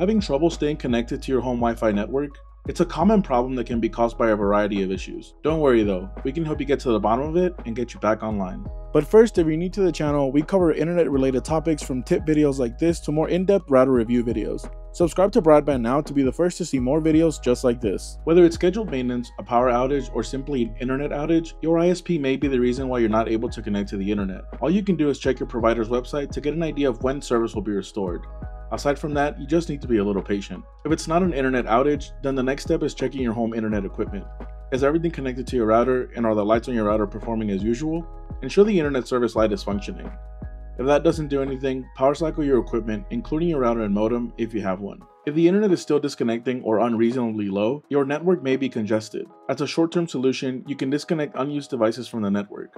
Having trouble staying connected to your home Wi-Fi network? It's a common problem that can be caused by a variety of issues. Don't worry though, we can help you get to the bottom of it and get you back online. But first, if you're new to the channel, we cover internet related topics from tip videos like this to more in-depth router review videos. Subscribe to Broadband Now to be the first to see more videos just like this. Whether it's scheduled maintenance, a power outage, or simply an internet outage, your ISP may be the reason why you're not able to connect to the internet. All you can do is check your provider's website to get an idea of when service will be restored. Aside from that, you just need to be a little patient. If it's not an internet outage, then the next step is checking your home internet equipment. Is everything connected to your router, and are the lights on your router performing as usual? Ensure the internet service light is functioning. If that doesn't do anything, power cycle your equipment, including your router and modem if you have one. If the internet is still disconnecting or unreasonably low, your network may be congested. As a short-term solution, you can disconnect unused devices from the network.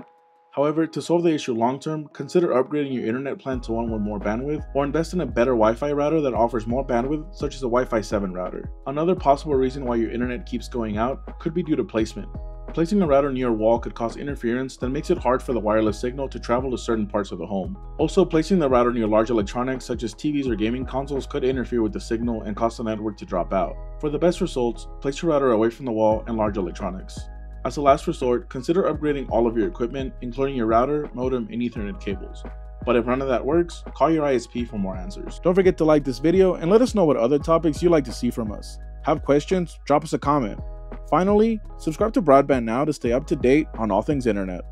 However, to solve the issue long-term, consider upgrading your internet plan to one with more bandwidth, or invest in a better Wi-Fi router that offers more bandwidth, such as a Wi-Fi 7 router. Another possible reason why your internet keeps going out could be due to placement. Placing a router near a wall could cause interference that makes it hard for the wireless signal to travel to certain parts of the home. Also, placing the router near large electronics such as TVs or gaming consoles could interfere with the signal and cause the network to drop out. For the best results, place your router away from the wall and large electronics. As a last resort, consider upgrading all of your equipment, including your router, modem, and Ethernet cables. But if none of that works, call your ISP for more answers. Don't forget to like this video and let us know what other topics you'd like to see from us. Have questions? Drop us a comment. Finally, subscribe to Broadband Now to stay up to date on all things internet.